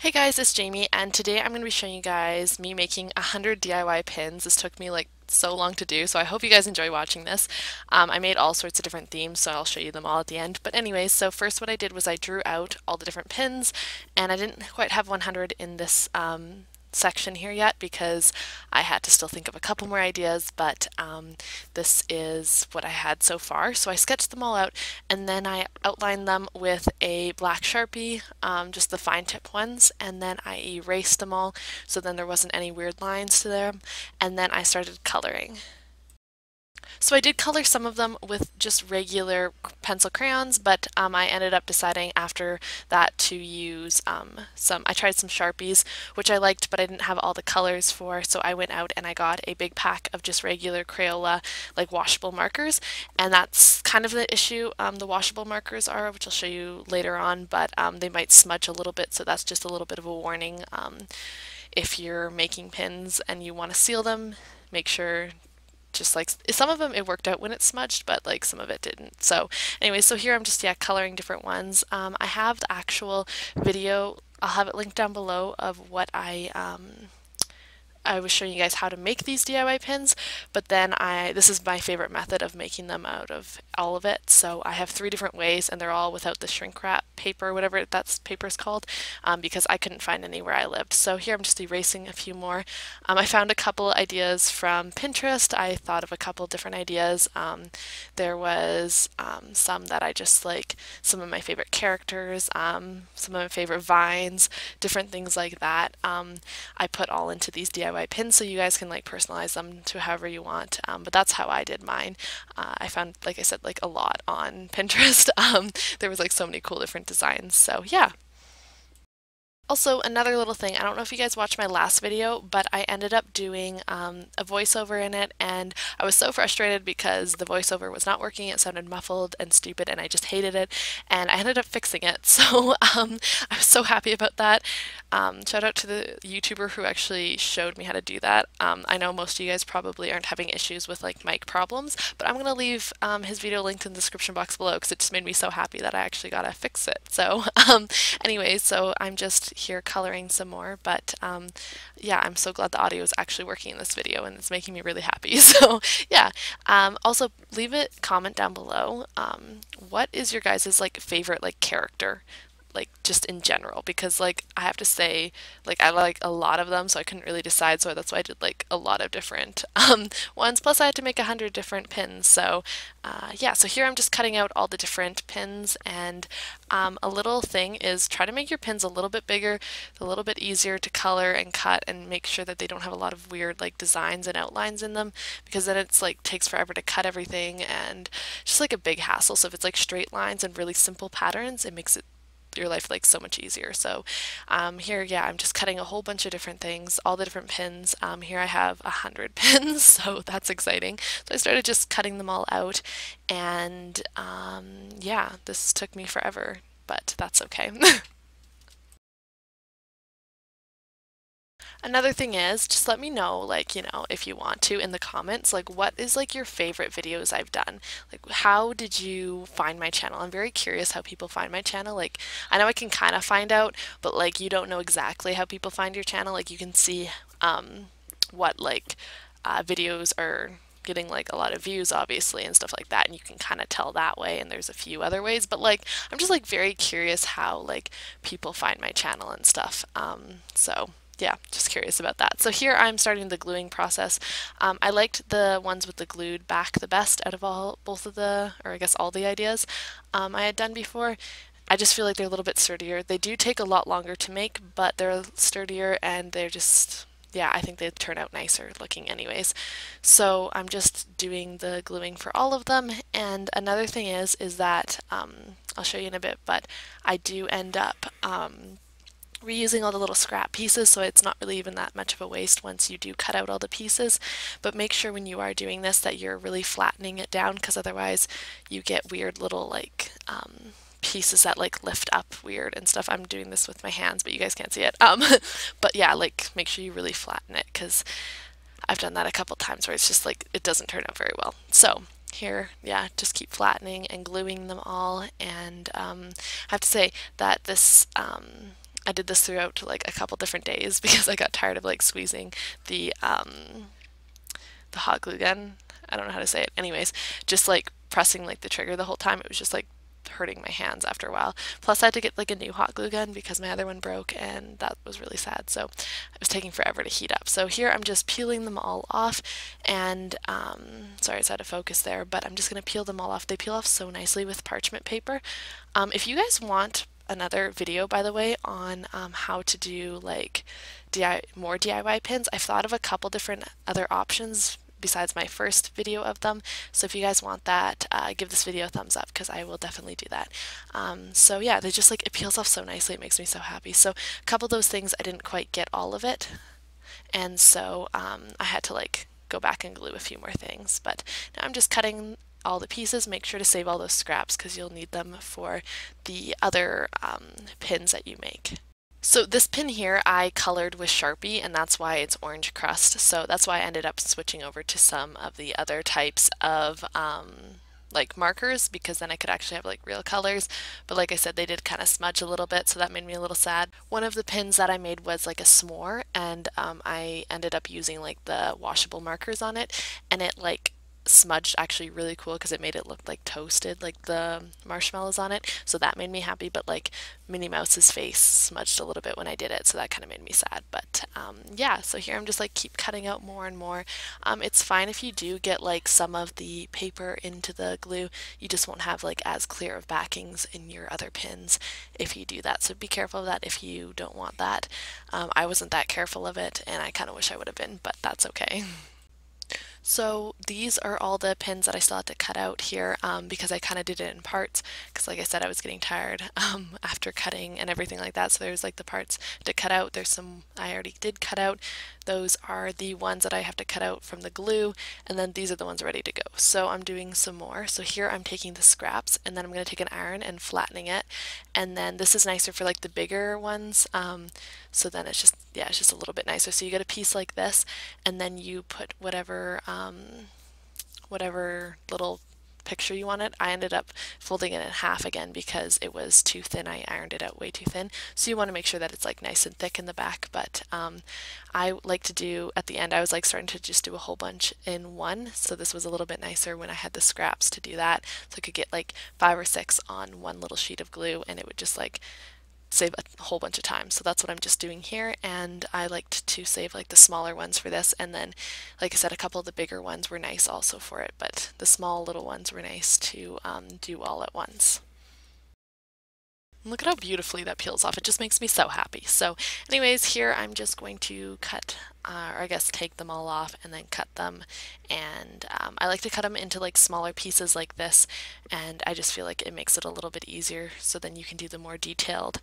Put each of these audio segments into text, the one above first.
Hey guys, it's Jamie, and today I'm going to be showing you guys me making 100 DIY pins. This took me like so long to do, so I hope you guys enjoy watching this. I made all sorts of different themes, so I'll show you them all at the end. But anyways, so first what I did was I drew out all the different pins, and I didn't quite have 100 in this section here yet because I had to still think of a couple more ideas, but this is what I had so far. So I sketched them all out and then I outlined them with a black Sharpie, just the fine tip ones, and then I erased them all so then there wasn't any weird lines to them, and then I started coloring. So I did color some of them with just regular pencil crayons, but I ended up deciding after that to use I tried some Sharpies, which I liked, but I didn't have all the colors for, so I went out and I got a big pack of just regular Crayola, like washable markers, and that's kind of the issue the washable markers are, which I'll show you later on, but they might smudge a little bit, so that's just a little bit of a warning. If you're making pins and you want to seal them, make sure just like some of them it worked out when it smudged, but like some of it didn't. So anyway, so here I'm just coloring different ones. I have the actual video, I'll have it linked down below, of what I was showing you guys how to make these DIY pins, but then this is my favorite method of making them out of all of it. So I have three different ways, and they're all without the shrink wrap paper, whatever that paper is called, because I couldn't find any where I lived. So here I'm just erasing a few more. I found a couple ideas from Pinterest. I thought of a couple different ideas. There was some that I just like, some of my favorite characters, some of my favorite vines, different things like that. I put all into these DIY pins, so you guys can like personalize them to however you want, but that's how I did mine. I found, like I said, like a lot on Pinterest. There was like so many cool different designs, so yeah. Also, another little thing, I don't know if you guys watched my last video, but I ended up doing a voiceover in it, and I was so frustrated because the voiceover was not working. It sounded muffled and stupid, and I just hated it, and I ended up fixing it, so I was so happy about that. Shout out to the YouTuber who actually showed me how to do that. I know most of you guys probably aren't having issues with like mic problems, but I'm going to leave his video linked in the description box below because it just made me so happy that I actually got to fix it. So anyways, so I'm just here coloring some more, but yeah, I'm so glad the audio is actually working in this video, and it's making me really happy, so yeah. Also, leave a comment down below, what is your guys's like favorite like character, like just in general, because like I have to say, like I like a lot of them, so I couldn't really decide, so that's why I did like a lot of different ones, plus I had to make 100 different pins, so yeah. So here I'm just cutting out all the different pins, and a little thing is try to make your pins a little bit bigger, a little bit easier to color and cut, and make sure that they don't have a lot of weird like designs and outlines in them, because then it's like takes forever to cut everything, and just like a big hassle. So if it's like straight lines and really simple patterns, it makes it your life like so much easier. So here, yeah, I'm just cutting a whole bunch of different things, all the different pins. Here I have 100 pins, so that's exciting. So I started just cutting them all out, and yeah, this took me forever, but that's okay. Another thing is, just let me know, like, you know, if you want to, in the comments, like, what is, like, your favorite videos I've done? Like, how did you find my channel? I'm very curious how people find my channel. Like, I know I can kind of find out, but, like, you don't know exactly how people find your channel. Like, you can see what, like, videos are getting like a lot of views obviously and stuff like that, and you can kind of tell that way, and there's a few other ways, but like I'm just like very curious how like people find my channel and stuff, so yeah, just curious about that. So here I'm starting the gluing process. I liked the ones with the glued back the best out of all the ideas I had done before. I just feel like they're a little bit sturdier. They do take a lot longer to make, but they're sturdier, and they're just, yeah, I think they turn out nicer looking anyways. So I'm just doing the gluing for all of them, and another thing is that, I'll show you in a bit, but I do end up reusing all the little scrap pieces, so it's not really even that much of a waste once you do cut out all the pieces, but make sure when you are doing this that you're really flattening it down, because otherwise you get weird little like pieces that like lift up weird and stuff. I'm doing this with my hands, but you guys can't see it. But yeah, like make sure you really flatten it, because I've done that a couple times where it's just like it doesn't turn out very well. So here, yeah, just keep flattening and gluing them all, and I have to say that this I did this throughout like a couple different days because I got tired of like squeezing the hot glue gun. I don't know how to say it. Anyways, just like pressing like the trigger the whole time. It was just like hurting my hands after a while. Plus I had to get like a new hot glue gun because my other one broke, and that was really sad. So it was taking forever to heat up. So here I'm just peeling them all off, and sorry, it's out of focus there, but I'm just gonna peel them all off. They peel off so nicely with parchment paper. If you guys want another video, by the way, on how to do like more DIY pins, I've thought of a couple different other options besides my first video of them. So if you guys want that, give this video a thumbs up because I will definitely do that. So yeah, they just like, it peels off so nicely, it makes me so happy. So a couple of those things, I didn't quite get all of it, and so I had to like go back and glue a few more things. But now I'm just cutting all the pieces. Make sure to save all those scraps because you'll need them for the other pins that you make. So this pin here I colored with Sharpie, and that's why it's orange crust. So that's why I ended up switching over to some of the other types of like markers, because then I could actually have like real colors. But like I said, they did kind of smudge a little bit, so that made me a little sad. One of the pins that I made was like a s'more, and I ended up using like the washable markers on it, and it like smudged actually really cool because it made it look like toasted, like the marshmallows on it. So that made me happy, but like Minnie Mouse's face smudged a little bit when I did it, so that kind of made me sad. But yeah, so here I'm just like keep cutting out more and more. It's fine if you do get like some of the paper into the glue, you just won't have like as clear of backings in your other pins if you do that. So be careful of that if you don't want that. I wasn't that careful of it, and I kind of wish I would have been, but that's okay. So these are all the pins that I still had to cut out here because I kind of did it in parts, because like I said, I was getting tired after cutting and everything like that. So there's like the parts to cut out. There's some I already did cut out. Those are the ones that I have to cut out from the glue, and then these are the ones ready to go. So I'm doing some more. So here I'm taking the scraps, and then I'm going to take an iron and flattening it, and then this is nicer for like the bigger ones. So then it's just, yeah, it's just a little bit nicer. So you get a piece like this, and then you put whatever whatever little picture you want it. I ended up folding it in half again because it was too thin. I ironed it out way too thin. So you want to make sure that it's like nice and thick in the back. But I like to do, at the end, I was like starting to just do a whole bunch in one. So this was a little bit nicer when I had the scraps to do that. So I could get like 5 or 6 on one little sheet of glue, and it would just like save a whole bunch of time. So that's what I'm just doing here, and I liked to save like the smaller ones for this, and then like I said, a couple of the bigger ones were nice also for it, but the small little ones were nice to do all at once. And look at how beautifully that peels off. It just makes me so happy. So anyways, here I'm just going to cut or I guess take them all off and then cut them, and I like to cut them into like smaller pieces like this, and I just feel like it makes it a little bit easier, so then you can do the more detailed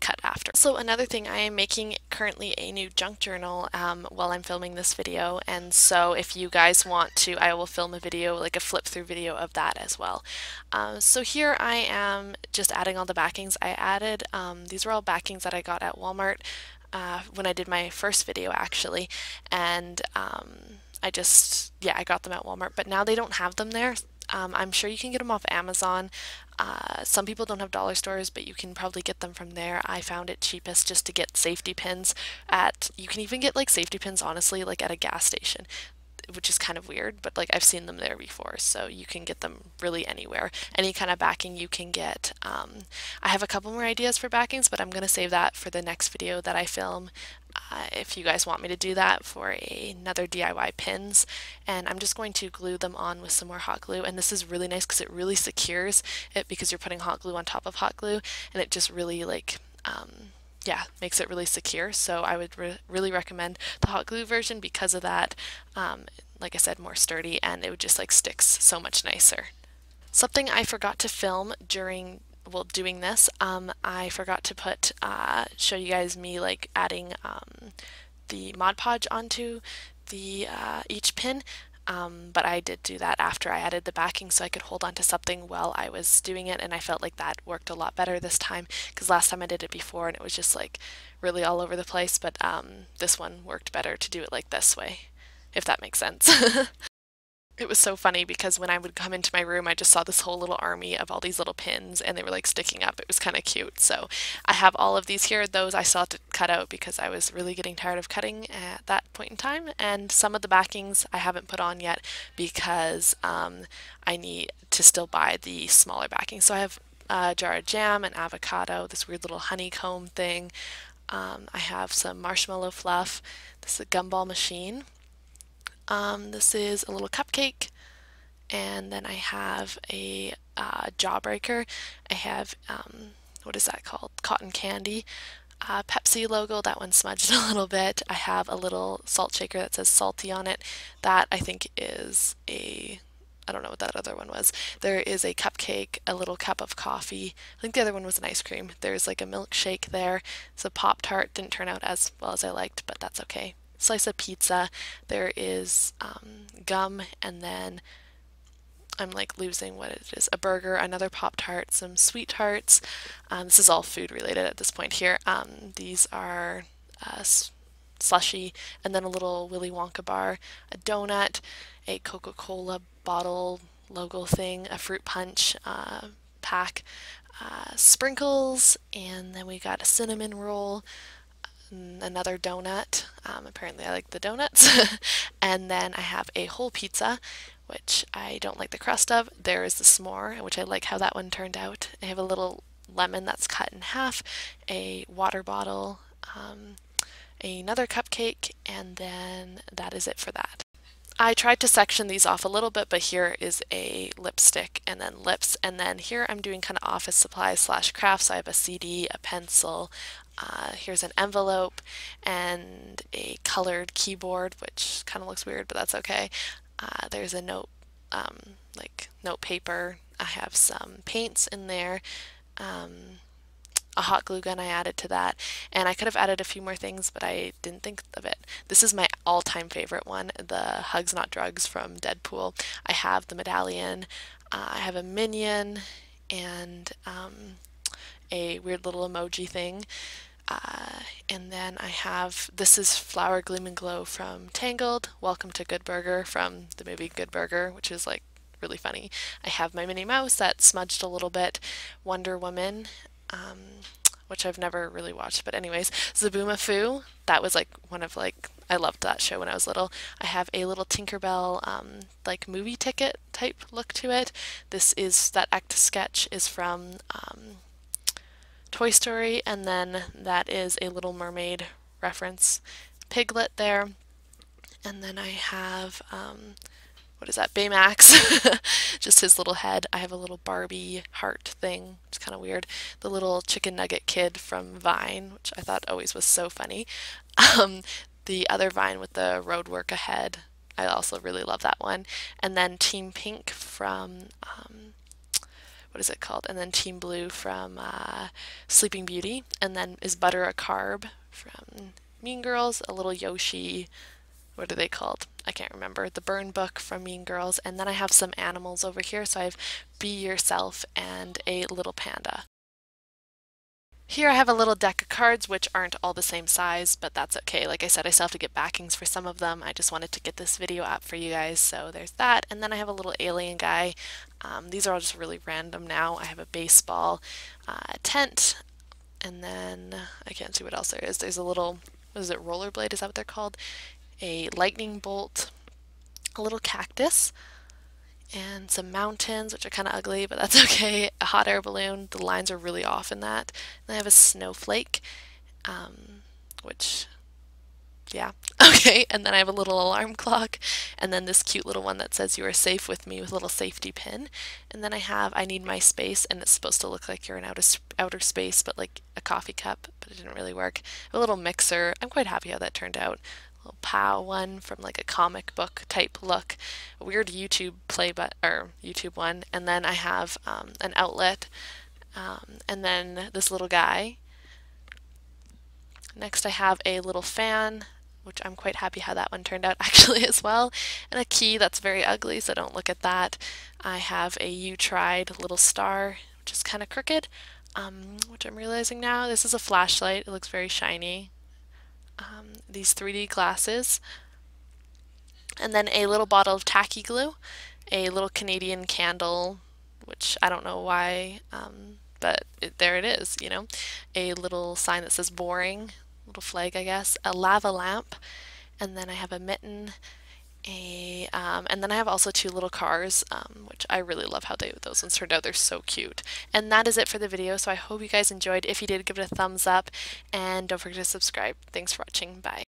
cut after. So another thing, I am making currently a new junk journal while I'm filming this video, and so if you guys want to, I will film a video, like a flip through video of that as well. So here I am just adding all the backings. I added, these were all backings that I got at Walmart when I did my first video actually, and I just, yeah, I got them at Walmart, but now they don't have them there. I'm sure you can get them off Amazon. Some people don't have dollar stores, but you can probably get them from there. I found it cheapest just to get safety pins at, you can even get like safety pins honestly like at a gas station, which is kind of weird, but like I've seen them there before, so you can get them really anywhere. Any kind of backing you can get. I have a couple more ideas for backings, but I'm going to save that for the next video that I film. If you guys want me to do that for another DIY pins, and I'm just going to glue them on with some more hot glue, and this is really nice because it really secures it because you're putting hot glue on top of hot glue, and it just really like, yeah, makes it really secure. So I would really recommend the hot glue version because of that. Like I said, more sturdy, and it would just like sticks so much nicer. Something I forgot to film during doing this, I forgot to put show you guys me like adding the Mod Podge onto the each pin. But I did do that after I added the backing, so I could hold on to something while I was doing it, and I felt like that worked a lot better this time, because last time I did it before and it was just like really all over the place, but this one worked better to do it like this way, if that makes sense. It was so funny because when I would come into my room, I just saw this whole little army of all these little pins, and they were like sticking up. It was kind of cute. So I have all of these here. Those I still have to cut out because I was really getting tired of cutting at that point in time. And some of the backings I haven't put on yet because I need to still buy the smaller backing. So I have a jar of jam, an avocado, this weird little honeycomb thing. I have some marshmallow fluff. This is a gumball machine. This is a little cupcake, and then I have a jawbreaker. I have, what is that called? Cotton candy. Pepsi logo, that one smudged a little bit. I have a little salt shaker that says salty on it. That I think is a, I don't know what that other one was. There is a cupcake, a little cup of coffee. I think the other one was an ice cream. There's like a milkshake there. It's a Pop-Tart. Didn't turn out as well as I liked, but that's okay. Slice of pizza. There is gum, and then I'm like losing what it is, a burger, another Pop-Tart, some sweet tarts. This is all food related at this point here. These are slushy, and then a little Willy Wonka bar, a donut, a Coca-Cola bottle logo thing, a fruit punch pack, sprinkles, and then we got a cinnamon roll, another donut, apparently I like the donuts, and then I have a whole pizza, which I don't like the crust of. There is the s'more, which I like how that one turned out. I have a little lemon that's cut in half, a water bottle, another cupcake, and then that is it for that. I tried to section these off a little bit, but here is a lipstick and then lips, and then here I'm doing kind of office supplies slash crafts. So I have a CD, a pencil, here's an envelope, and a colored keyboard, which kind of looks weird, but that's okay. There's a note, like note paper. I have some paints in there, a hot glue gun I added to that, and I could have added a few more things, but I didn't think of it. This is my all-time favorite one, the Hugs Not Drugs from Deadpool. I have the medallion, I have a minion, and a weird little emoji thing. And then I have, this is Flower Gleam and Glow from Tangled, Welcome to Good Burger from the movie Good Burger, which is like really funny. I have my Minnie Mouse that smudged a little bit, Wonder Woman, which I've never really watched, but anyways, Zaboomafoo, that was like one of like, I loved that show when I was little. I have a little Tinkerbell like movie ticket type look to it. This is, that act sketch is from Toy Story, and then that is a Little Mermaid reference, Piglet there, and then I have, what is that, Baymax, just his little head. I have a little Barbie heart thing, it's kind of weird, the little chicken nugget kid from Vine, which I thought always was so funny, the other Vine with the road work ahead, I also really love that one, and then Team Pink from, what is it called, and then Team Blue from Sleeping Beauty, and then Is Butter a Carb from Mean Girls, a little Yoshi, what are they called, I can't remember, the Burn Book from Mean Girls, and then I have some animals over here, so I have Be Yourself and a little panda. Here I have a little deck of cards, which aren't all the same size, but that's okay. Like I said, I still have to get backings for some of them. I just wanted to get this video up for you guys, so there's that. And then I have a little alien guy. These are all just really random now. I have a baseball tent, and then I can't see what else there is. There's a little, what is it, rollerblade? Is that what they're called? A lightning bolt, a little cactus, and some mountains, which are kind of ugly, but that's okay. A hot air balloon, the lines are really off in that. And I have a snowflake, which, yeah, okay. And then I have a little alarm clock, and then this cute little one that says you are safe with me with a little safety pin. And then I have I Need My Space, and it's supposed to look like you're in outer space, but like a coffee cup, but it didn't really work. A little mixer, I'm quite happy how that turned out. Pow one from like a comic book type look, a weird YouTube play but or YouTube one, and then I have an outlet, and then this little guy. Next I have a little fan, which I'm quite happy how that one turned out actually as well, and a key that's very ugly, so don't look at that. I have a You Tried little star, which is kind of crooked, which I'm realizing now. This is a flashlight, it looks very shiny. These 3D glasses, and then a little bottle of tacky glue, a little Canadian candle, which I don't know why, but there it is, you know, a little sign that says boring, little flag I guess, a lava lamp, and then I have a mitten, and then I have also two little cars, which I really love how those ones turned out. They're so cute. And that is it for the video, so I hope you guys enjoyed. If you did, give it a thumbs up, and don't forget to subscribe. Thanks for watching. Bye.